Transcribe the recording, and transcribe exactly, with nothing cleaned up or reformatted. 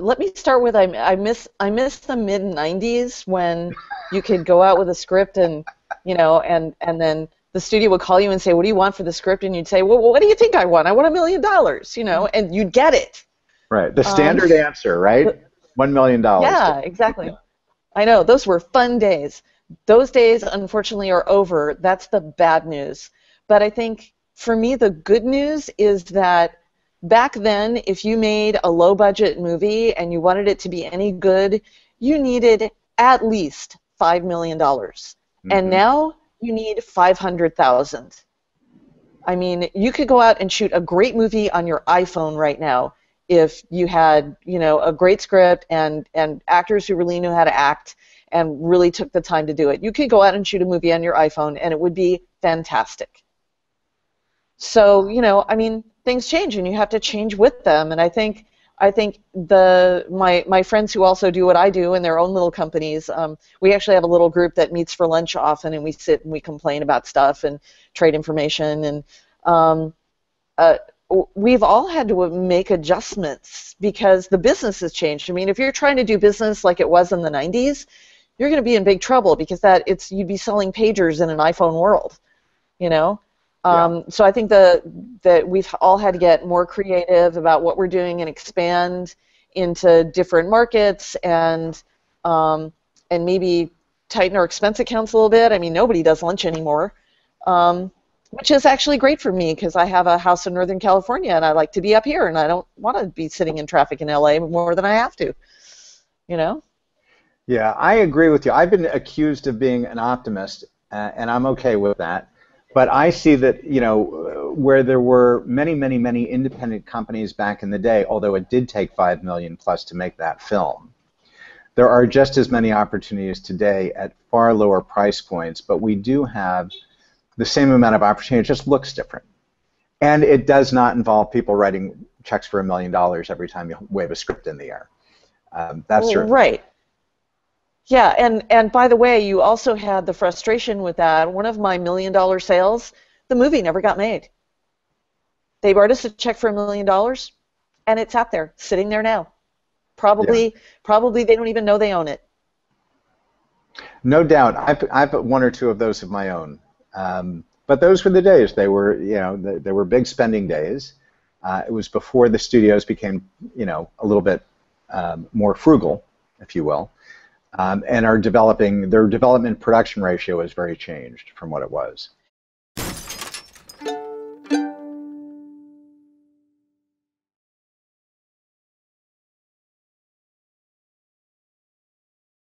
let me start with I, I miss I miss the mid nineties when you could go out with a script and you know and and then the studio would call you and say, what do you want for the script? And you'd say, well, what do you think I want? I want a million dollars, you know, and you'd get it. Right. The standard um, answer, right? One million dollars. Yeah, exactly. Yeah. I know. Those were fun days. Those days, unfortunately, are over. That's the bad news. But I think, for me, the good news is that back then, if you made a low-budget movie and you wanted it to be any good, you needed at least five million dollars. Mm-hmm. And now you need five hundred thousand dollars. I mean, you could go out and shoot a great movie on your iPhone right now if you had, you know, a great script and, and actors who really knew how to act and really took the time to do it. You could go out and shoot a movie on your iPhone, and it would be fantastic. So, you know, I mean, things change, and you have to change with them. And I think, I think the my my friends who also do what I do in their own little companies, um, we actually have a little group that meets for lunch often, and we sit and we complain about stuff and trade information. And um, uh, we've all had to make adjustments because the business has changed. I mean, if you're trying to do business like it was in the nineties, you're going to be in big trouble because that it's you'd be selling pagers in an iPhone world, you know. Yeah. Um, so I think the, that we've all had to get more creative about what we're doing and expand into different markets and um, and maybe tighten our expense accounts a little bit. I mean, nobody does lunch anymore, um, which is actually great for me because I have a house in Northern California and I like to be up here and I don't want to be sitting in traffic in L A more than I have to, you know? Yeah, I agree with you. I've been accused of being an optimist, uh, and I'm okay with that. But I see that, you know, where there were many, many, many independent companies back in the day, although it did take five million dollars plus to make that film, there are just as many opportunities today at far lower price points, but we do have the same amount of opportunity. It just looks different. And it does not involve people writing checks for a million dollars every time you wave a script in the air. Um, that's well, right. Yeah, and, and by the way, you also had the frustration with that. One of my million-dollar sales, the movie never got made. They wrote us a check for a million dollars, and it's out there, sitting there now. Probably, yeah. probably they don't even know they own it. No doubt. I put, I put one or two of those of my own. Um, but those were the days. They were, you know, they, they were big spending days. Uh, it was before the studios became, you know, a little bit um, more frugal, if you will. Um, and are developing, their development production ratio has very changed from what it was.